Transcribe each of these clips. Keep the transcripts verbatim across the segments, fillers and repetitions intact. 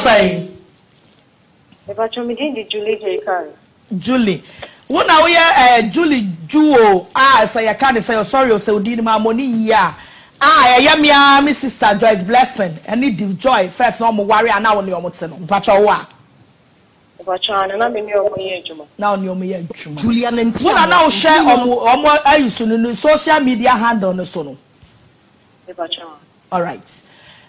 say? Julie Julie. When I hear Julie Jewel, I say I can't say sorry. So did my money yeah. Ah, I am ya my sister Joyce Blessing. I need joy first. No more worry. And now on your mountain. Pacho wa. Pacho, I na me your money juma. Now on your money juma. Julian and Tia. When I now share on on I use no social media handle no so no. Pacho. All right.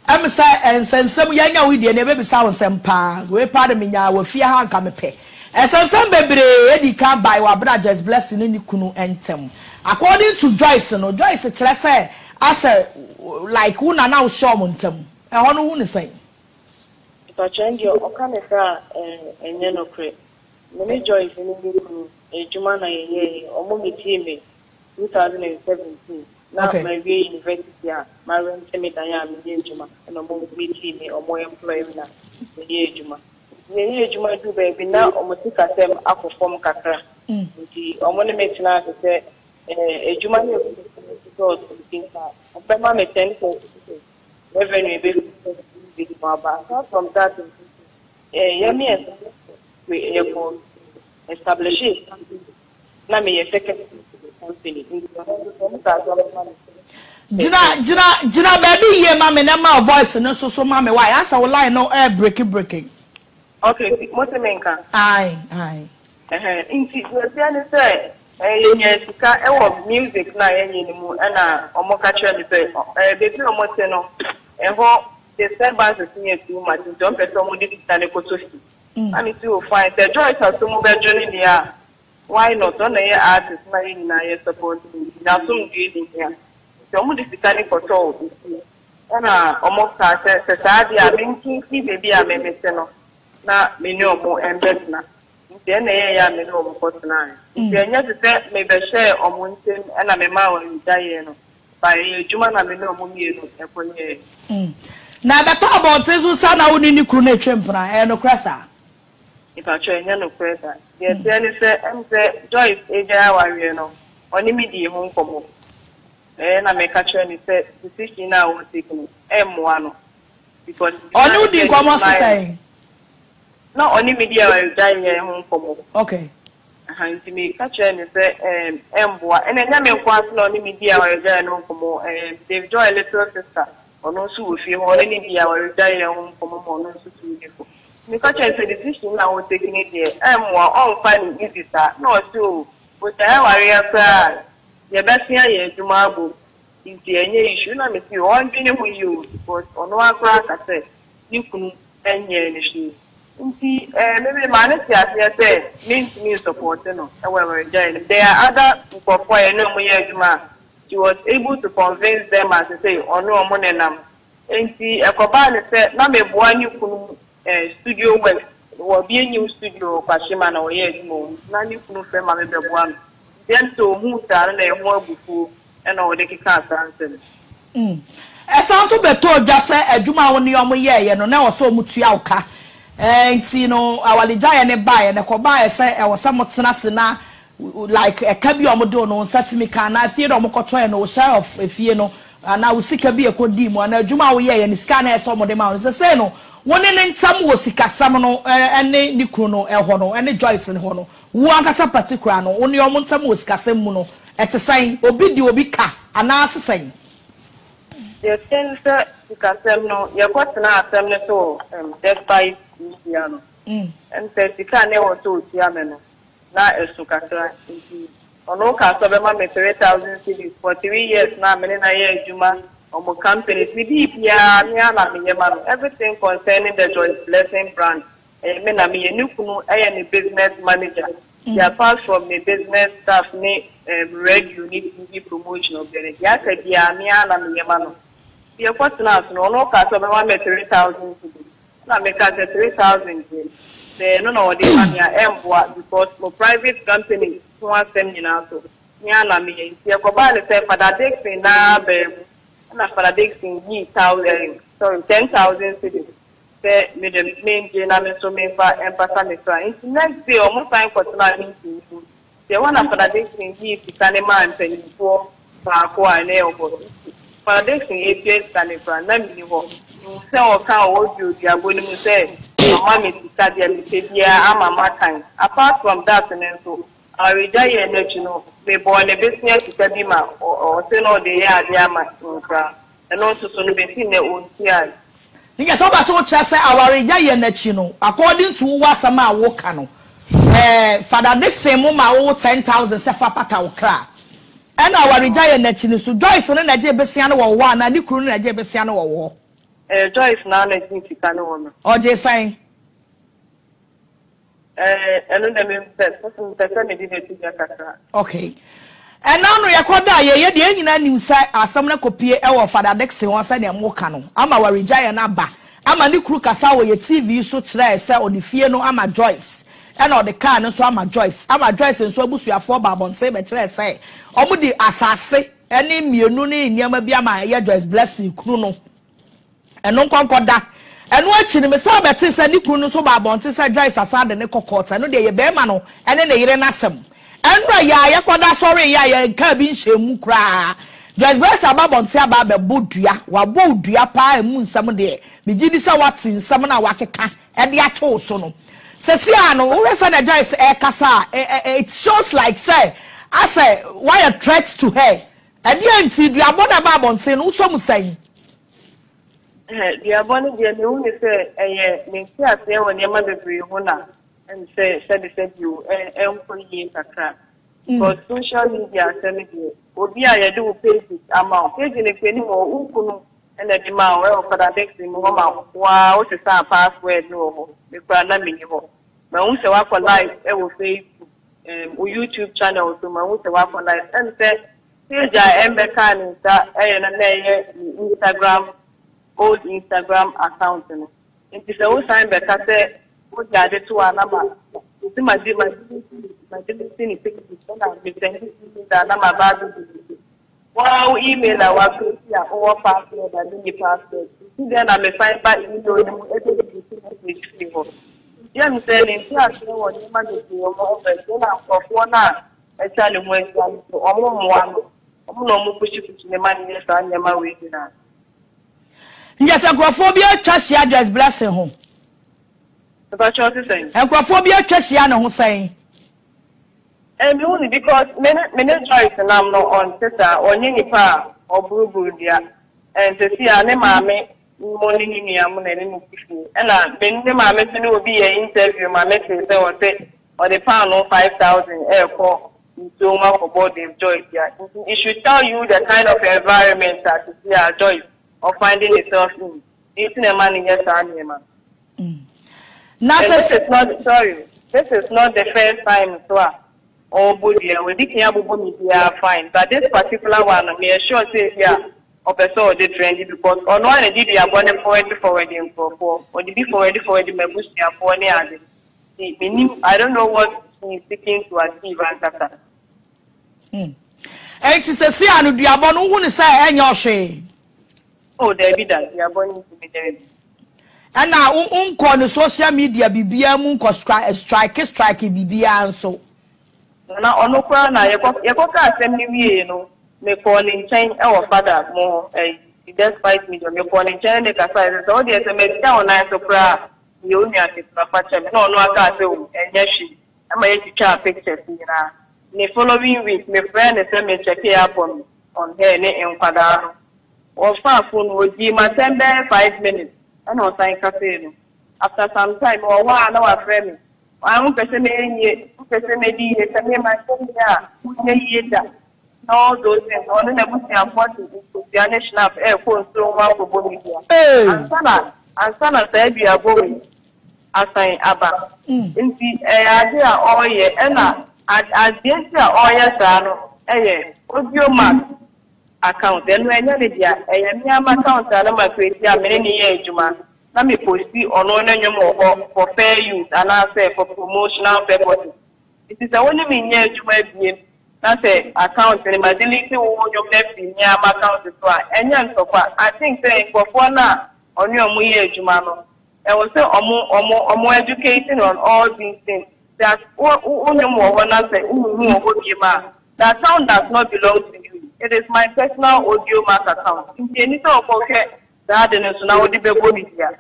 I'm sorry, and since some young with the never sound sempa, we pardon me now, we fear hand come pay. And some baby ready come by our brothers blessing in the Kunu and Tem. According to Joyce, no Joyce, it's less I like who now show montem. I want to want to say, if I change your Okanaka and Yanokre, many Joyce in the Kunu, a Jumana, or Mummy Timmy, two thousand and seventeen. Now my way university, my rent me I am in Juma, and I'm meeting me or more employed now. The Yajuma. The Yajuma do baby now, or Matika Sam up from Kakra. The Omonimate now to say a Juma to think that. Obama may send for revenue with my back from that. A yummy we airport establishes Nami a second. Jina Jina Jina baby ye mama na ma voice no so so mama why as our line no air breaking breaking. Okay, what menka? Aye, aye. Eh eh, inti we say ni say eh yen sika e wo music na yen ni mu e na omo ka chere ni say eh be ti omo se no e ho the servants is here too much don pe so mo di tane ko so si. Ami ti o find the joy to so mo be journey ni ya. Why not? On the artist, my name support me. Now, some giving here. Some of the Titanic control. And I almost started the Saturday. I mean, Kinky, maybe I may miss no. Now, me no more and better now. Then I am in home for tonight. Then you said, maybe share on one thing, and I'm a man in Diana. By a Juman, I'm in no more years. Now, the talk about Susana would need Kuna Chempra and Ocrassa. If I train no pressure, yes, then it's a Joyce, a Jawariano, only medium home for more. Then I make a train, it's a decision now was taken, M one. Because all you think I must say, not only media will die home for more. Okay. And to me, catch and say, M one, and then I may pass on the media will die home for more, and they've joined a little sister, or no suit, if you only media will die home for more, no suit. Because I said, this is now taking it here. I'm all finding easy, sir. No, so, but I worry, sir. The best thing I hear tomorrow is the issue. I'm with you, I'm dealing with you, because on one class, I said, you couldn't end your issue. Maybe the manager, I said, means me support, you know, however, there are other people for a no more. She was able to convince them, as I say, on no money. And see, a cobalt said, no, me, one you couldn't. Uh, studio well, will be a new studio, Pashima, or yes, more. None of you from another one. Then so who started a war before and all the cats answered. Hm. As also be told, just say a Juma on the Omoye, and now so much Yauka. And see, no, our giant buy and a cobay, say, I was somewhat snasina like a cabby or Modono, Satimika, and I fear or Mocotoy or Sheriff, if you know, and I will seek a be a good demon, and a Juma, yeah, and scanner some of the mountains. I no. One in some was Sika Samano and Nicuno, El Hono, and Joyce and Hono. One as a particular, only a montam was Casemuno at the sign, Obidio Bica, and as a sign. The censor Casemno, your question asked them so, and death by Luciano. And said, you can't never do Tiamano. Now, as to Catra, on no cast of a mammy three thousand cities for three years now, and I hear Juma. Our company, everything concerning the Joyce Blessing brand. I am a business manager. Apart from the business staff, I am red unit promotion of the Yes, I am a person no no cast of three thousand. I make three thousand. They no no they are because for private company who are sending out. I am a that and after a big thing, thousand, sorry, ten thousand cities. The main general so many for empathy. Next day, almost time for tonight. The one after a big thing, he is the man and four Paco and Elbow. For a big thing, eight years, and if I remember, you sell a cow, you are going to say. Apart from that, I reject your national. They born a business to Kadima or say no, they are the Yama and also to be seen their own. Yes, over so chassis, our reject your national. According to Wasama Wokano, Father Dixon, my old ten thousand Sefapata Okra, and our reject your national. So Joyce and Nigeria Bessiano or one, and you couldn't Nigeria Bessiano or war. Joyce now, I think you can own. Or just saying. Okay. And now we are called that. Yeah, the engineer inside are someone copy our father next one side. They are more canon. I'm our Regina Naba. I'm a new crew. Casawa, your T V. So try sell on the fear. No, I'm a Joyce. And all the car. No, so I'm a Joyce. I'm a Joyce. And so we are four babon. Say, but try say. Omu di asase. Any me no ne niyama biya ma ya Joyce Blessing kuno. And no kwa koda. And watching him, Mister Bettis and Nikunu so babon, Tissa Joyce aside and Eco Court, and they bear mano, and then they ran us. And Raya, Yakoda, sorry, Yaya, and Cabin Shemukra. Joyce Bless Ababon Saba, Budia, Wabudia, Pie, Moon, Summon there, the Gidisa Watson, Summon Awaka, and the Ato Sono. Ceciano, always send a Joyce Air Casa. It shows like, say, I say, why a threat to her. And the empty, the Abona Babon saying, who some say. The abundant young is a Ninja when your mother free honor and say, said you, and for years a crap. But social media, senator, would be I do pay this amount, taking a penny or Ukunu and a demand well for the next in Mama. Wow, it's a password no, because I'm minimal. My own self for life, I will say, YouTube channel to my own self for life and say, here's I am the kind that I am Instagram. Old Instagram account. It is all time because I would add it to another. My dear, my wow, email I was over password and the password. Then I may find back in the young selling class or one hour. I tell him when one or push it to the money and your way. Yes, agoraphobia trust your Joyce Blessing home. About your saying. Agoraphobia trust your no saying. And only because many many Joyce and I'm not on sister or Ninipa or Brubudia and to see our name, Mammy, morning in Yamun and fifty. And I've been the Mammy will be an interview, my message or say, or the pound of five thousand airport so much for both them Joyce. It should tell you the kind of environment that you see our Joyce. Or finding itself in eating a man in your animal. This is not sorry. This is not the first time so or Budia we did are fine. But this particular one I may sure say here or person they trendy because or no one did they are born forward forward in for four or the before ready for the members they are born and I don't know what he's seeking to achieve and that. Hmm. Exercise and the abon who is saying your shame. Oh, David, you are going to be David. And now, um, on social media, Bibia Munko strike, strike, strike, Bibia, and so. Now, on the crown, I have sent me, you know, me calling chain our father more, and despite me, me calling chain the castle, so there's a mess down, I so proud. You only have to patch him, no, no, I can't do, and yes, she, I'm a child picture, you know. The following week, my friend is a mess up on her name, father. Or far phone would give my ten there five minutes. I know sign cafe. After some time, or one hour friend. I won't person maybe my phone here. No, those things only the most important is the national airport through one for Bolivia. And Sana, and Sana said we are going. I sign Abba. In the idea, oh, yeah, Anna, as the answer, oh, yes, I know. Eh, what's your mark? Account then when you're there, I am here. My account, I am my credit. I am many years Juma. Now me post it online. You more for fair use and I say for promotional purposes. It is only many years Juma. Now say account. Then my delivery will your left in your account as well. And you so far, I think say for one now on your many years Juma. I was say omo omo omo education on all these things. That who you more when I say who who go Juma. That account does not belong to. It is my personal audio mark account. In the end of okay, that is now the baby media.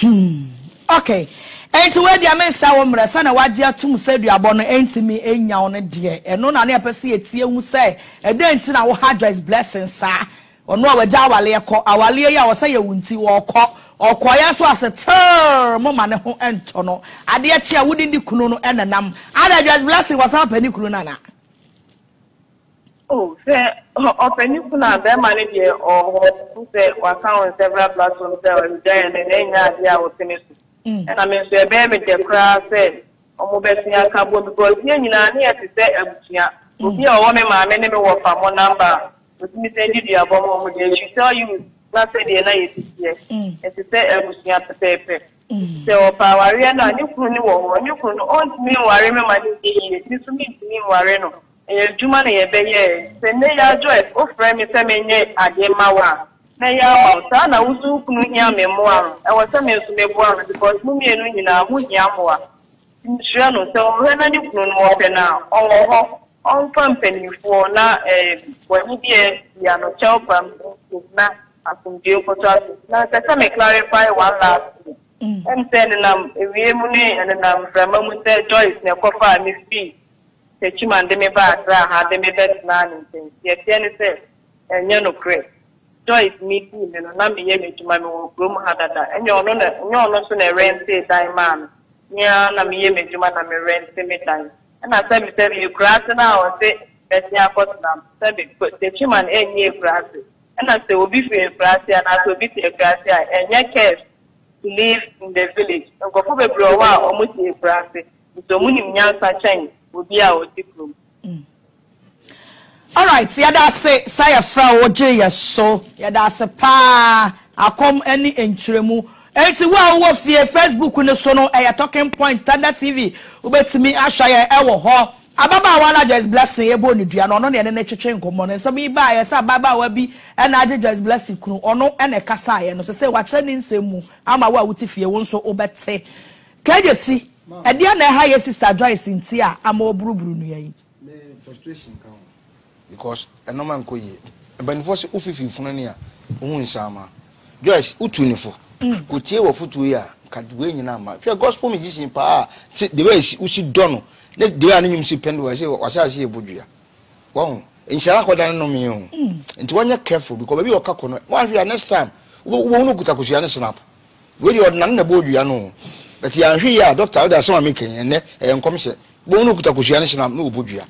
Hmm. Okay. Enti we dia me sa wo mra sa na waje atum sa du abono enti mi enya wo ne de. Eno na na e pese etie hu se. E de enti na wo Joyce Blessings sa. Ono a waje awale e ko. Awale ya wo sa ye wunti wo ko. Okoya so aseter mo mane ho ento no. Ade e tie wudi di kunu no enanam. Ada Joyce Blessings wo sa pani kunu na na. Oh, say, or Penicula, their manager, or say, was found several platforms there and then any idea was finished. And I mean, say, baby, the crowd said, or Mobesia Cabo, because here you are here to say, Abusia, who here, woman, my name was from one number, with Miss India Bomb, she saw you, not say the analysis, and to say, Abusia, the paper. So, Pawariana, you couldn't walk, you couldn't own me, or remember my name, you to meet me, Wareno. Juma na yebeye sene ya Joyce o frɛ me sɛ menye ademawa na ya o ta na uzu kunu hia memoa e wo sɛ me su meboa because mu mienu nyina mu hia moa nhyia no sɛ o hɛ na ni kunu no ɔpɛ na ɔwɔ hɔ ɔmfa mpanimfoɔ na eh wɔni bie ya no chɛw pam na asomdie kɔtɔ na sɛ me clarify one last thing em sɛ ne nam ewie mu ne ɛne nam frama mu sɛ Joyce ne kɔfa me fee the human demi bad, had the best man in yet any says, and you know, great. Joyce meeting and not be able to my room had that, and your honor, no sooner rent say time, man. Yeah, I'm here, my human, I'm a rent semi time. And I said, you grass an hour, say, that's your cotton, seven, but the human ain't near grasses. And I said, will be free grass, and I will be a grass, and your cares to live in the village. And go for a blow out almost a grass, so many young such Mm. All right, yeah, that's it. Say a fraud, J S. So, yeah, that's a pa. I come any entremu. And see, well, what's the Facebook on the sono? A talking point, Standard T V. Ubet me, I shall ever ho. Ababa wala Joyce Blessings ebo ni dua no no ne ne cheche nkomono so bi ba ye sa baba wa bi e na Joyce Blessings kunu ono e ne kasa ye no se se wa kire ni nsemu ama wa wutifie wo nso obete keje si. I didn't hire Sister Joyce in Tia, a more brutal frustration count because a normal coy, but in force of fifty funia, moon summer. Joyce, who twenty four, could tear or foot to ya, can't win in armor. If your gospel is in power, the way you should don't let the animal see Pendo as I see a Budia. Wow, in Sharakodan no me, and to one you're careful because we are coconut. One year next time, we won't go to Kusiana snap. Where you are none aboard you know. But here, here, doctor, that's what I'm making, and then I'm commissioned. Bono Kutakusianish and I'm no Budia.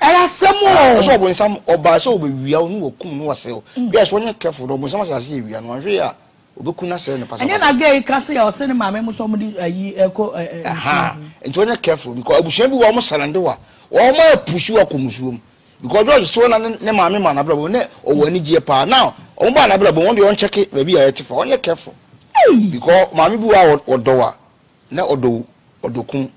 And I some more, when some or by so we all know who know ourselves. Yes, when you're careful, almost as if we are not here. We could not send a person. And then I gave Cassie or send my memo somebody a echo. Aha, and when you're careful, because I wish everyone almost Salandoa or more push you a comusum. Because I was sworn and my man, I brought one or any dear pa now. Oh, man, I brought one, you won't check it, maybe I had to for only careful. Because Mammy blew out or door. Na odo odokun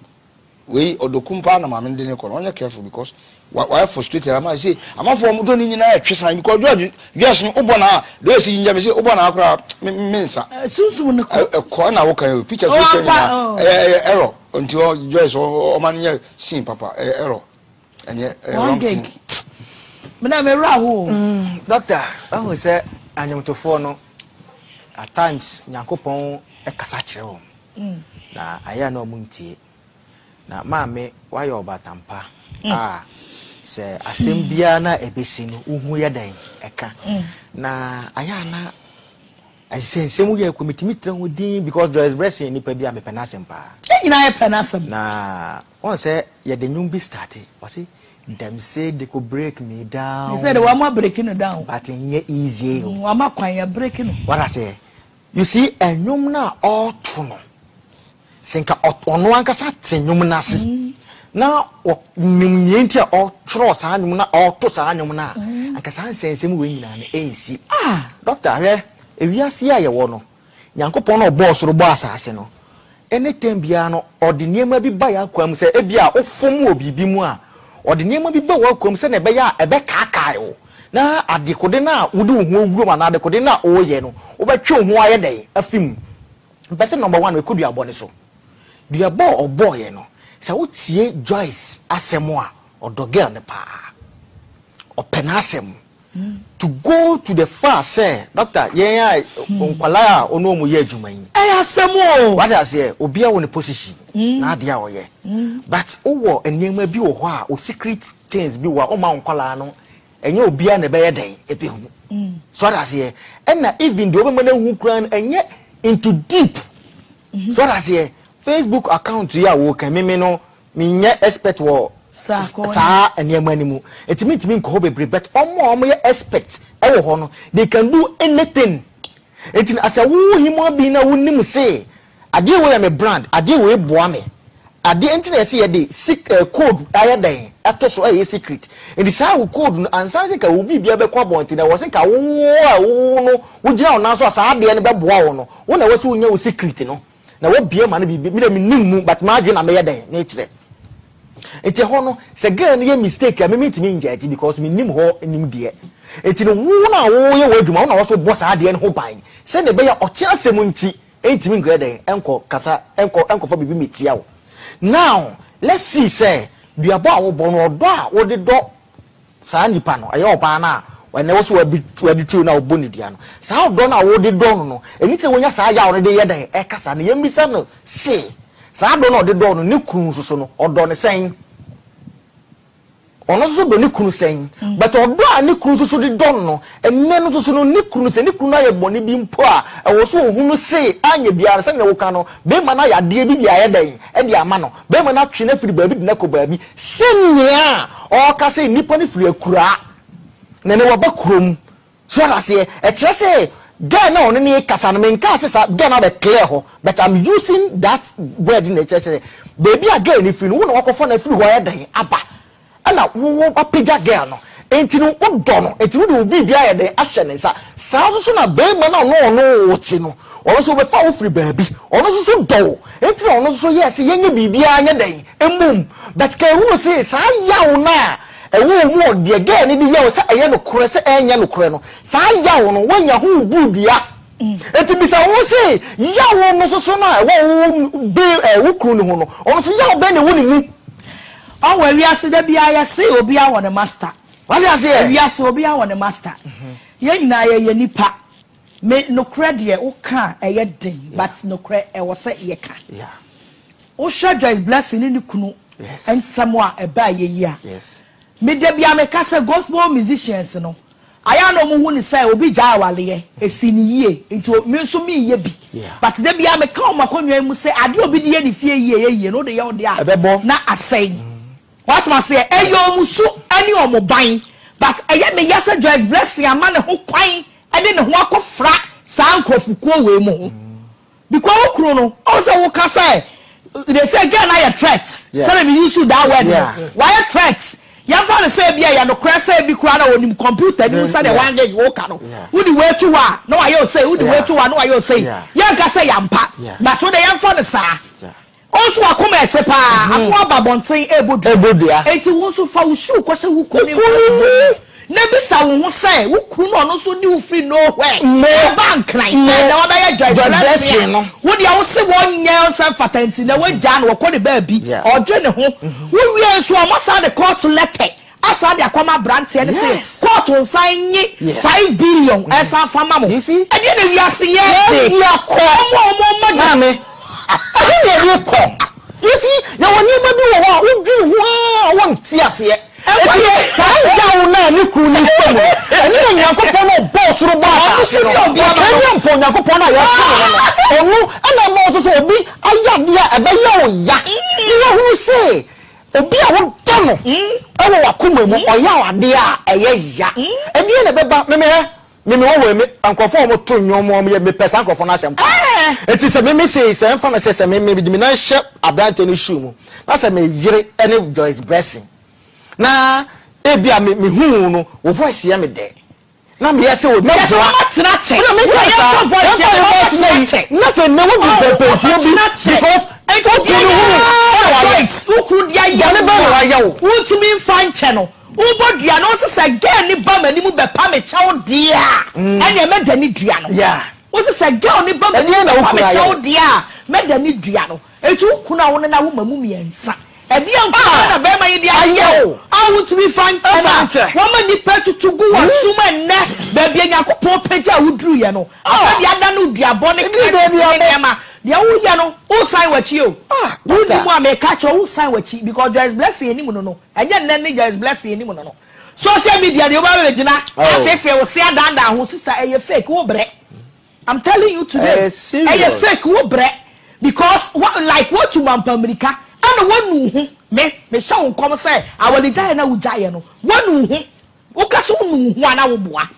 we odokun pa na mama ndene ko onye careful because why frustrated am I say am for mo do ni nyina atwesan because do yes no obo na do si nyame say obo na akra mensa sunsun ne ko ko na wo kan picture so na error until Joyce o man nya sin papa error enye wrong thing me na me rawo doctor aho say anyomtofo no at times Nyankopon e kasa kire wo na aya no muntie na maame wa yo batampa ah se asem bia na ebesi no uhu ya dan eka na aya na asense mu ye committee mitran ho din because Joyce Blessings ni pa bia me penasem pa ina ye penasem na won se ye de nyum bi start o se them say they could break me down they said wa ma breaking you down but nye easy wa ma kwan ya breaking no what I say you see enyum na all tuno senka ono ankasa tenyum na se na nyimnti a o tro sa anyum na o to sa anyum na ankasa nsensem we nyina na ensi ah doctor we ewiase ya ye wo no Nyankopon na obo osoro bo asase no anytime bia no odinema bi ba ya kwam se ebia ofom obibi mu a odinema bi ba wa kwam se na be ya ebe kaakai wo na adekode na wodi ohu oguro ma na adekode na o ye no obetwe ohu aye den afim person number one we could be abone so dia boy or boy no say wo tie Joyce asemo a odo girl ne pa o penasem mm. to go to the far say doctor yeah onkwalaya ono mu ye dwuman eh asemo what I say obi a woni position na dia oye but owo enema bi wo ho a o secret things bi wo o ma onkwalaya no enye obi a na be ye den ebi hu so that say and na even the obi man hu kran enye into deep so that say Facebook account ya wo kan me no me expert wo sa enema ni mu etimi timi nko bebre but omo omo ye expert e wo ho no they can do anything etin asa wo himo bi na wo nim say ade wo ya me brand ade wo e boa me ade entin ese ye de code aye den atoso aye secret and say wo code no ansa se ka wo bi bia be kwa bonti na wo se ka wo wo no wo gina ona so asa ade ne be boa wo no wo na wo se wo nya wo secret no na wo bia ma na bi me nim mu but ma adwena me ye den na etire it's a hono, it's a girl, you mistake. I mean, it's me injured because me name her and him dear. It's in a woman, oh, you would also boss idea and hope buying. Send a bear or chance a monkey, eight mean grade, uncle, Casa, uncle, uncle for me. Now, let's see, say, be a bow, bon or bar, or the dog, Sandy Pano, Iopana, when there was a bit to a true now Bonidian. So, how done I would the don, and it's a way I saw already a day, a Casa, and Yemi Sano, say. So I don't know the door no kunu so no or don saying ono so do ni kunu saying but odo ani kunu so the don no enne so so no ni kunu se ni kunu aye boni bi mpo a e wo so ohunu se anye biara se na wo ka no be ma na yade bi biaye den e di ama no be ma na twene firi baabi de na ko baabi se nia o ka se nipo ni firi akura na ne wo ba krom so na se e kire se then no ni kasa no menka sesa then na be clear ho but I'm using that word in the church baby again if you no na akofo na free ho ya den aba na wo apija girl no enti no wo do no enti wo de obi bia ya den ahye ne sa sa so so na be ma na no no wo ti no ono so be fa wo free baby ono so so do enti ono so yes yenye bibia anya den emum but ka wo say sa ya wo na ewo mu odi again ni di yawo sa eye no kure se enya no kure no sa yawo no wanya hu budua enti bi sa wo se yawo no so so na ewo be ewo kru ni hu no ono so yawo be ne wo ni mu o wa wi ase da bia ya se obi awo ne master wa wi ase wi ase obi awo ne master ye nyina ye ye nipa me no kure de wo ka eye den but no kure e wo se ye ka yeah o sha Joyce Blessing ni kunu yes and someone e ba ye ya yes me de bia me kasa gospel musicians no aya no mo hu ni say obi ja awale e si ni ye nti me so mi ye bi but de bia me ka o makonwa mu say ade obi de ye ni fie ye ye ye no de ye o de a na asai what must say e yo mu so ani o mo ban but eye me yesa Joyce Blessing ama ne ho kwan e de ne ho akofra san krofukuo we mu because okro no o say wo kasa they say girl na your threats say me use that word why your threats ya fa say bia ya no kra say bi kra na onim computer ni musa de one day wo ka no wo di we to wa na wa you say wo di we to wa na wa you say ya ka say ya mpa but wo de ya fa no sa also akoma ete pa akwa babonten ebodu ebodua enti wo so fa wo shu ko say wo ko ni na bi sa wo say wo kru no no so ni wo free nowhere no bank cry na wo be Joyce Blessing no wo de wo say wo nya self fatanti na wo ja na wo ko de baabi odwe ne ho wo wie so amasa de court letter asa de akoma branch ne say court on sign five billion esa fama mo e de na wi ase ye ya ko mo mo ma me I didn't come. You see, now when you do what we do, wow, one tears here. And when you say, "I will not look on you," and you know, you come on, boss, you know, boss, you know, you come on, you come on, you come on. Oh, and I'm also so be. I am here, I am here. You know who say? Obi a wo dono. I will come on, I am here, I am here. And you know, Baba, me me. Me me wo me ankwofo mo to nyomo mo me pesa ankwofo na asem. Enti se me me se se mfa na se se me me di me na hye abrante ne shoe mu. Na se me yire ene Joyce Blessing. Na ebia me me hu no wo voice ya me de. Na me ya se wo me zo a tena che. Na me ya voice ya me che. Na se me wo bi be so bi because enti wo hu no voice. Wo ku dia ya ne ba wa ya wo. Wo ti me fan channel. Ubo dia no se se girl ni ba mani mu be pa me chaw dia ene me dani dua no yeah wo se se girl ni ba mani mu pa me chaw dia me dani dua no etu ku na wo na wo mamu miensa e dia nko na be ma ye dia ayo would be fine. Woman, the petu to go and summon neck, baby, and poor Peter would drew Yano. Oh, the other no, the abonic, the old Yano, all sign what you. Ah, good one may catch all sign what you because there is blessing anyone, no, and then there is blessing anyone, no. Social media, the world, you know, I say, I will say, Danda, who sister, a fake, who bread. I'm telling you today, a fake, who bread. Because what like what you want America, and one who me me shall come say I will die na ujai no one who who kasu who na wo boa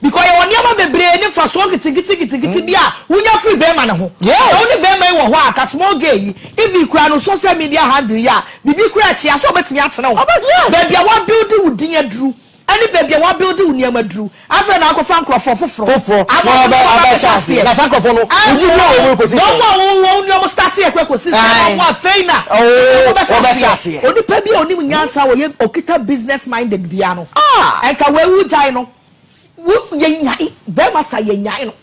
because you never be brain for so giti giti giti giti bia we no free be man ho yes only be man wo ho aka small gay if you kura no social media handle ya bibi kura chia so betimi atena ho baby wa build we din adru any baby wa build we ni amadru afa na akofa nkrofo foforo aba chance na sankrofo no uji wo wo ko si no wo wo ni o start e kweko si na wo afeina o ba chance oni pa bi oni nyansa wo ye okita business minded bia no ah enka we wu jai no wo ye nyai be ma sa ye nyai no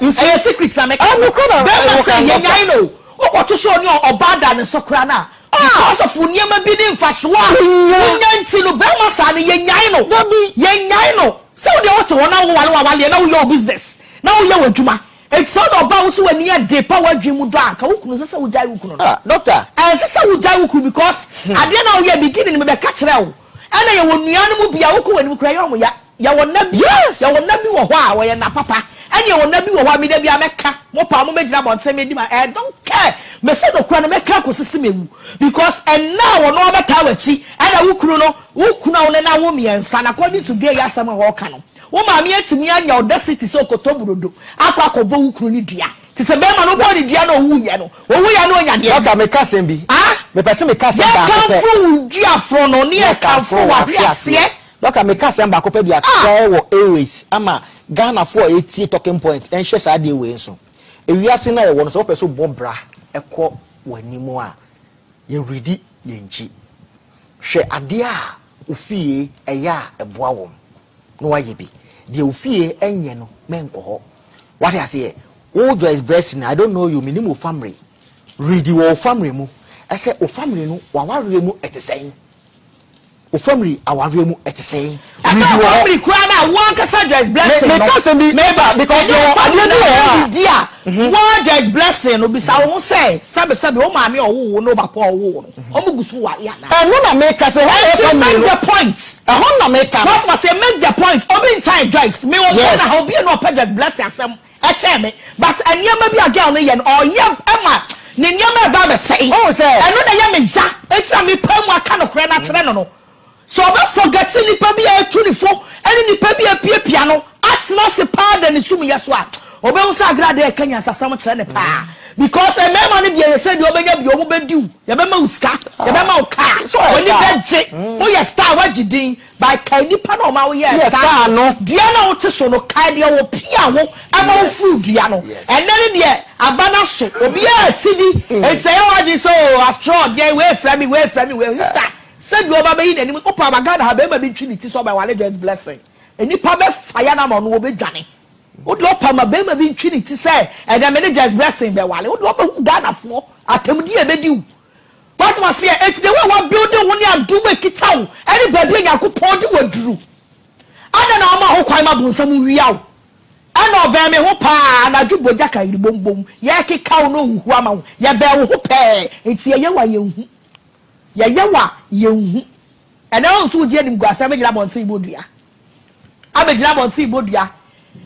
you say secret na make be ma sa ye nyai no o ko to so ni obada ni sokra na because of uniema bi ni mfaswa unyanti no be ma sa ni ye nyai no ye nyai no so dey what won na wale wale na your business na wo your adwuma it's all about so when you dey power dream do aka wo kunu sesa wo jai wo kunu no doctor eh sesa wo jai wo kunu because ade na wo ye beginning me be ka kire wo ana ye wonua no mu bia wo ko wani kura ye wo ya ya won na bi yes ya won na bi wo ho a wo ye na papa and ya won na bi wo ho a me da bi ameka mo pa mo magina bo ntse me di ma I don't care me say no kura no me ka ko sisimewu because and now won no beta wachi ana wo kunu no wo kunu won na wo miensa na according to gay asam ho ka no wo ma me atimi anya odacity so kotoburodo akwa akobo wo kunu ni dia ti se be ma no bo ni dia no wo ye no wo ye no nya dia ka me ka sem bi ah me person me ka sem ba ka fu dia fro no ni e ka fu wa piase Doctor, make us remember couple be at four airways. Ama Ghana four eighty talking point. And share side way so. If we are seeing now one so person bombra, e ko wanimu a ye ready ye nchi. She adia ufie e ya e boawom. No wa ye bi. The ufie enye no menko ho. What I say? All Joyce Blessings. I don't know you. Minimum family. Ready your family mu. I say o family no wa wa mu at the same. O family our room at the same. I know family cry now. One cause Joyce Blessing. Me cause me because your family dear. One Joyce Blessing. Obi sa won say. Sabe sabe o ma mi o wo no ba po o wo. O mu gusu wa ya na. E no na make say why make the points. E ho na make am. What was say make the points. Obi time Joyce. Me won na how be no project Blessing asem. E che me. But anyama bi again no ye no. O ye Emma. Ni nyama ba be say. O say. E no na ye me ja. E ti am pa mu aka no kra na kire no no. So I'm not forgetting the baby at twenty-four and the baby at piano. At not the power than the sum yes what. Obeyusa grade Kenya sasamo chene pa. Because a man be said you obey your woman do. You be ma uska. You be ma uka. So when you get j, when you start what you doing by Kenya pano ma we start no. Diana o tiso no Kenya o piano. Ama o food Diana. And then there abana so obi a tidi. It's a what you so after all yeah wait for me wait for me wait start. Said you over me, and Opa Magana have ever been Trinity, so by Joyce Blessing. And you probably fire them on Obi Johnny. Would love Pama Bema been Trinity, say, and I made Joyce Blessing by Wally. Would love Ghana for at him, dear, they do. But was here, it's the one building when you are doing it out. Anybody I could point you a drew. I don't know how Kwama Bunsam Riao. I know Bammy Hopa and I do Bodaka in the boom boom. Yaki cow no Huama, Yabel Hope, it's a Yawa. Ya yawa yehu and also je nim guasa me gina bonti bodua abe gina bonti bodua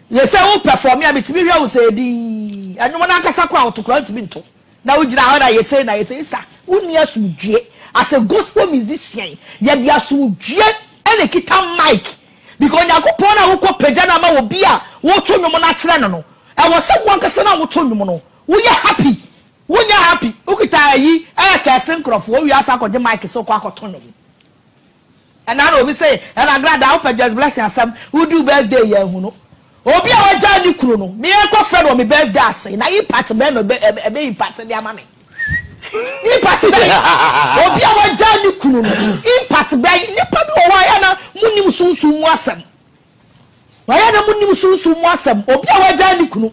ye say wo perform ya beti me hwa wo say di anwo na nkasa kwa otokra ntimi nto na wo gina ho na ye say na ye say sister wo nia sudue as a gospel musician ye bia sudue ene kita mic because yakopon na wo ko peja na ma wo bia wo to nwom na kire no no e wo say wo nkasa na wo to nwom no wo ye happy when you're happy, Ukita ye, I can send crop for you. I saw the mic so quack autonomy. And I know we say, and I'm glad I hope Joyce Blessing some who do birthday, young Huno. Obi, I tell you, Kruno, me and co friend on me birthday, and I eat parts of men or baby parts of their money. Ni party day. Obi, I tell you, Kruno, in party bank, Nippa, Wayana, Munim Susu Wasam. Wayana Munim Susu Wasam, Obi, I tell you, Kruno.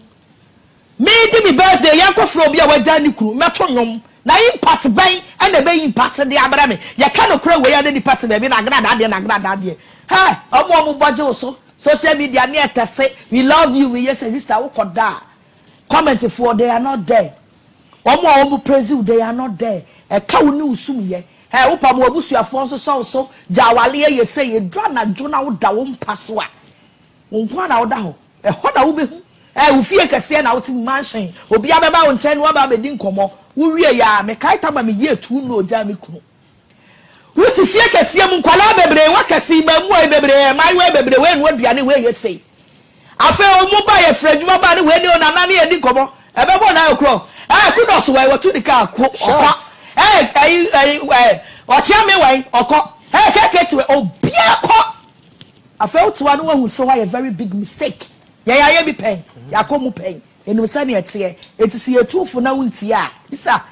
Me di mi birthday yanko fro bia waja ni kru meto nyom Na impact ben and the bay impact the abrami. You cannot crow where any part of the bin agradade and agradade. Hey, omo omo so social media near test. We love you, we yes sister who could die. Comment for they are not there. Omo omo praise you, they are not there. A cow new sum ye. Hey, upa mobusu afonso so so jawale ye say ye draw na jona wo da wo mpasoa. Wonko na wo da ho. E ho da wo behu. Eh ufie kese na woti mansion obi abeba wo nche no aba be di nkomo wo wie ya me kai taba me ye tu no oja me kunu woti fie kese mu nkwala bebre wa kese ma mu ai bebre mai we bebre we no aduane we ye sei afa o mu ba ye frejuma ba ni we ni onana na ye di nkomo ebebo na okro eh ku do so we wotu di ka ko okwa eh kai we o chia me we okọ eh keke ti we obi akọ afa o tuwa no hu so wa ye very big mistake ya ya ye bi pen ya ko mu pen enu sani etie etisi etufu na wuntia sister